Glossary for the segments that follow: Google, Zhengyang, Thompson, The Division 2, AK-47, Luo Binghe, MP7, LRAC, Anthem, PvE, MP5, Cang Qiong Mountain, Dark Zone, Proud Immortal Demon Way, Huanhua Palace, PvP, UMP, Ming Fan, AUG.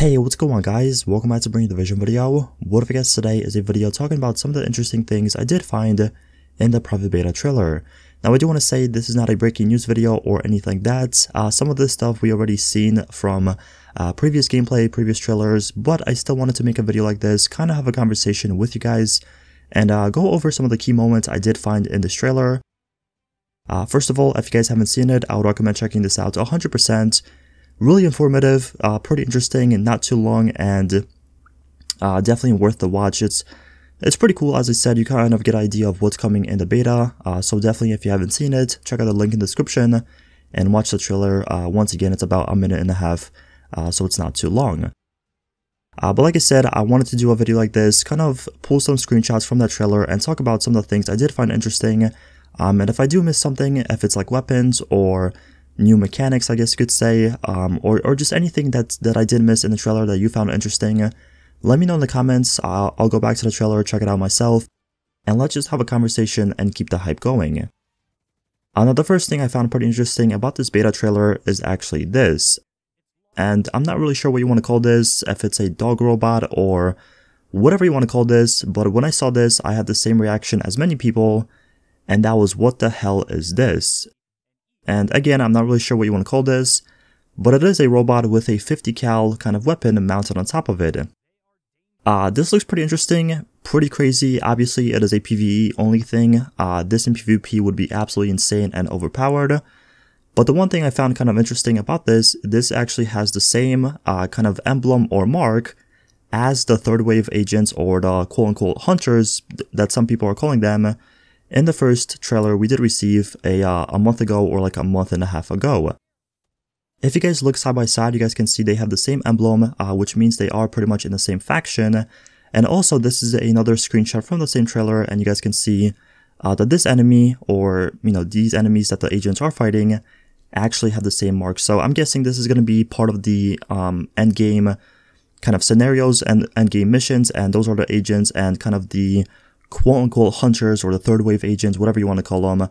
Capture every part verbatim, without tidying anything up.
Hey, what's going on guys, welcome back to bring you the Division video. What if I guess today is a video talking about some of the interesting things I did find in the private beta trailer. Now I do want to say this is not a breaking news video or anything like that. Uh, some of this stuff we already seen from uh, previous gameplay, previous trailers, but I still wanted to make a video like this, kind of have a conversation with you guys and uh, go over some of the key moments I did find in this trailer. Uh, first of all, if you guys haven't seen it, I would recommend checking this out one hundred percent. Really informative, uh, pretty interesting, and not too long, and uh, definitely worth the watch. It's it's pretty cool. As I said, you kind of get an idea of what's coming in the beta. Uh, so definitely, if you haven't seen it, check out the link in the description and watch the trailer. Uh, once again, it's about a minute and a half, uh, so it's not too long. Uh, but like I said, I wanted to do a video like this, kind of pull some screenshots from that trailer and talk about some of the things I did find interesting. Um, and if I do miss something, if it's like weapons or new mechanics, I guess you could say, um, or, or just anything that, that I did miss in the trailer that you found interesting, let me know in the comments. I'll, I'll go back to the trailer, check it out myself, and let's just have a conversation and keep the hype going. Uh, now, the first thing I found pretty interesting about this beta trailer is actually this, and I'm not really sure what you want to call this, if it's a dog robot or whatever you want to call this, but when I saw this, I had the same reaction as many people, and that was, what the hell is this? And again, I'm not really sure what you want to call this, but it is a robot with a fifty cal kind of weapon mounted on top of it. Uh, this looks pretty interesting, pretty crazy. Obviously, it is a PvE only thing. Uh, this in PvP would be absolutely insane and overpowered. But the one thing I found kind of interesting about this, this actually has the same uh, kind of emblem or mark as the third wave agents, or the quote-unquote hunters that some people are calling them. In the first trailer we did receive a, uh, a month ago, or like a month and a half ago. If you guys look side by side, you guys can see they have the same emblem, uh, which means they are pretty much in the same faction. And also, this is another screenshot from the same trailer, and you guys can see uh, that this enemy, or you know, these enemies that the agents are fighting, actually have the same mark. So I'm guessing this is going to be part of the um, end game kind of scenarios and end game missions, and those are the agents and kind of the quote-unquote hunters, or the third wave agents, whatever you want to call them,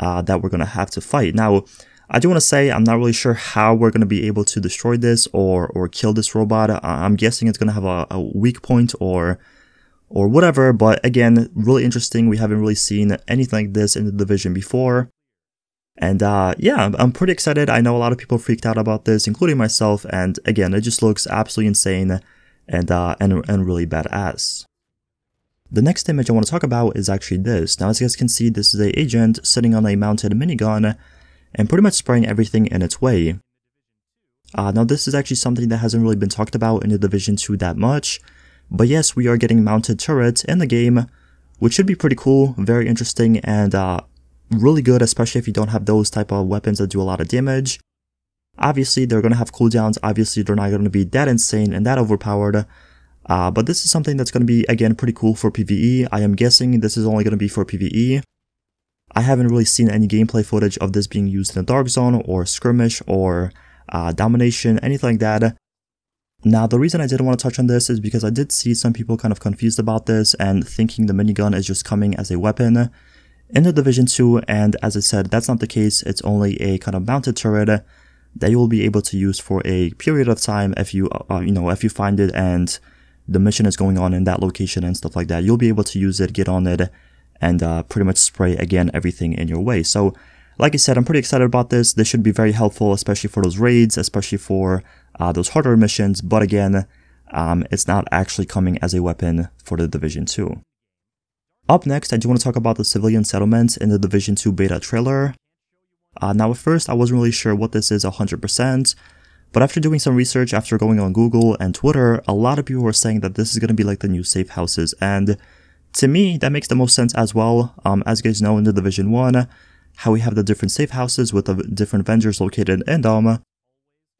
uh, that we're going to have to fight. Now, I do want to say I'm not really sure how we're going to be able to destroy this or or kill this robot. I'm guessing it's going to have a, a weak point or or whatever, but again, really interesting. We haven't really seen anything like this in the Division before. And uh, yeah, I'm pretty excited. I know a lot of people freaked out about this, including myself, and again, it just looks absolutely insane and, uh, and, and really badass. The next image I want to talk about is actually this. Now, as you guys can see, this is an agent sitting on a mounted minigun and pretty much spraying everything in its way. Uh, now, this is actually something that hasn't really been talked about in the Division two that much, but yes, we are getting mounted turrets in the game, which should be pretty cool, very interesting, and uh, really good, especially if you don't have those type of weapons that do a lot of damage. Obviously, they're going to have cooldowns. Obviously, they're not going to be that insane and that overpowered. Uh, but this is something that's going to be, again, pretty cool for PvE. I am guessing this is only going to be for PvE. I haven't really seen any gameplay footage of this being used in the Dark Zone or Skirmish or uh, Domination, anything like that. Now, the reason I did want to touch on this is because I did see some people kind of confused about this and thinking the minigun is just coming as a weapon in the Division two, and as I said, that's not the case. It's only a kind of mounted turret that you will be able to use for a period of time if you, uh, you know, if you find it and the mission is going on in that location and stuff like that. You'll be able to use it, get on it, and uh, pretty much spray, again, everything in your way. So, like I said, I'm pretty excited about this. This should be very helpful, especially for those raids, especially for uh, those harder missions. But again, um, it's not actually coming as a weapon for the Division two. Up next, I do want to talk about the civilian settlements in the Division two beta trailer. Uh, now, at first, I wasn't really sure what this is one hundred percent. But after doing some research, after going on Google and Twitter, a lot of people were saying that this is going to be like the new safe houses. And to me, that makes the most sense as well. Um, as you guys know, in the Division one, how we have the different safe houses with the different vendors located in them.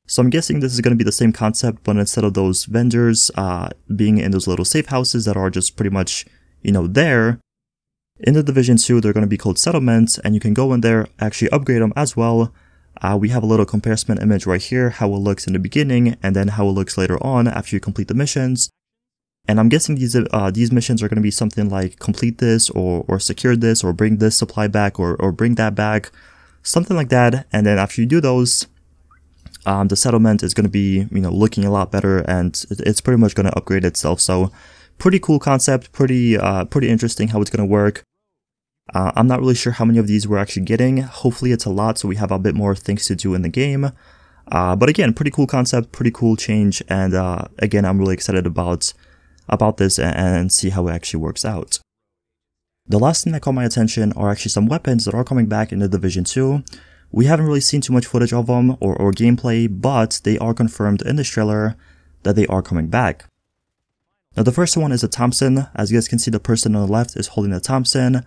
So I'm guessing this is going to be the same concept, but instead of those vendors uh, being in those little safe houses that are just pretty much, you know, there, in the Division two, they're going to be called settlements, and you can go in there, actually upgrade them as well. Uh, we have a little comparison image right here, how it looks in the beginning, and then how it looks later on after you complete the missions. And I'm guessing these uh, these missions are going to be something like complete this, or or secure this, or bring this supply back, or or bring that back, something like that. And then after you do those, um, the settlement is going to be, you know, looking a lot better, and it's pretty much going to upgrade itself. So pretty cool concept, pretty, uh, pretty interesting how it's going to work. Uh, I'm not really sure how many of these we're actually getting. Hopefully it's a lot, so we have a bit more things to do in the game. Uh, but again, pretty cool concept, pretty cool change, and uh, again, I'm really excited about about this and, and see how it actually works out. The last thing that caught my attention are actually some weapons that are coming back in The Division two. We haven't really seen too much footage of them or, or gameplay, but they are confirmed in this trailer that they are coming back. Now the first one is a Thompson. As you guys can see, the person on the left is holding the Thompson.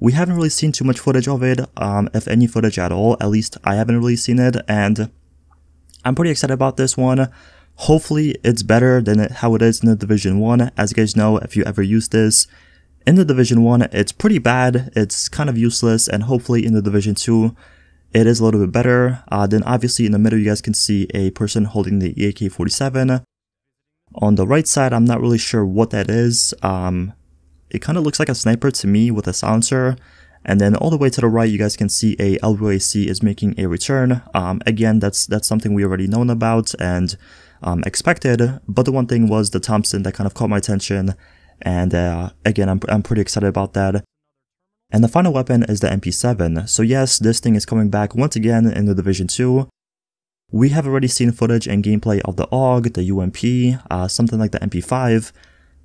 We haven't really seen too much footage of it, um, if any footage at all. At least I haven't really seen it, and I'm pretty excited about this one. Hopefully it's better than how it is in The Division one. As you guys know, if you ever use this, in The Division one, it's pretty bad, it's kind of useless, and hopefully in The Division two, it is a little bit better. Uh, then obviously in the middle you guys can see a person holding the A K forty-seven. On the right side, I'm not really sure what that is. Um, it kind of looks like a sniper to me with a silencer. And then all the way to the right, you guys can see a L R A C is making a return. Um, again, that's that's something we already known about and um, expected. But the one thing was the Thompson that kind of caught my attention. And uh, again, I'm, I'm pretty excited about that. And the final weapon is the M P seven. So yes, this thing is coming back once again in The Division two. We have already seen footage and gameplay of the A U G, the U M P, uh, something like the M P five.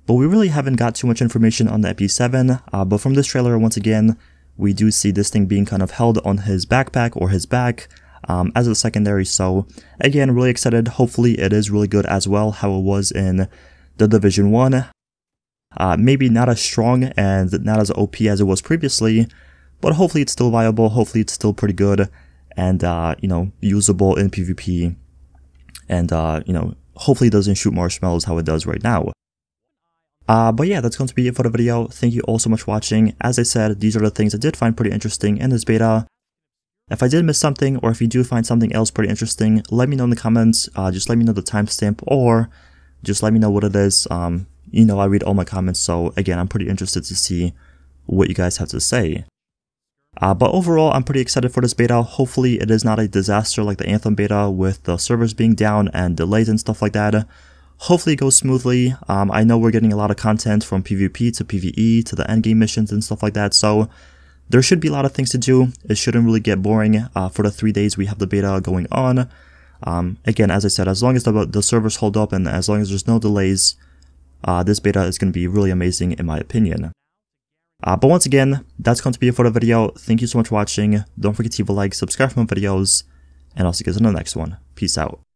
But we really haven't got too much information on the M P seven. Uh, but from this trailer, once again, we do see this thing being kind of held on his backpack or his back um, as a secondary. So again, really excited. Hopefully it is really good as well how it was in The Division one. Uh, maybe not as strong and not as O P as it was previously, but hopefully it's still viable, hopefully it's still pretty good and, uh, you know, usable in PvP and, uh, you know, hopefully it doesn't shoot marshmallows how it does right now. Uh, but yeah, that's going to be it for the video. Thank you all so much for watching. As I said, these are the things I did find pretty interesting in this beta. If I did miss something or if you do find something else pretty interesting, let me know in the comments. Uh, just let me know the timestamp or just let me know what it is. Um, you know, I read all my comments, so again, I'm pretty interested to see what you guys have to say. Uh, but overall, I'm pretty excited for this beta. Hopefully it is not a disaster like the Anthem beta with the servers being down and delays and stuff like that. Hopefully it goes smoothly. Um, I know we're getting a lot of content from PvP to PvE to the endgame missions and stuff like that, so there should be a lot of things to do. It shouldn't really get boring uh, for the three days we have the beta going on. Um, again, as I said, as long as the, the servers hold up and as long as there's no delays, uh, this beta is going to be really amazing in my opinion. Uh, but once again, that's going to be it for the video. Thank you so much for watching. Don't forget to leave a like, subscribe for more videos, and I'll see you guys in the next one. Peace out.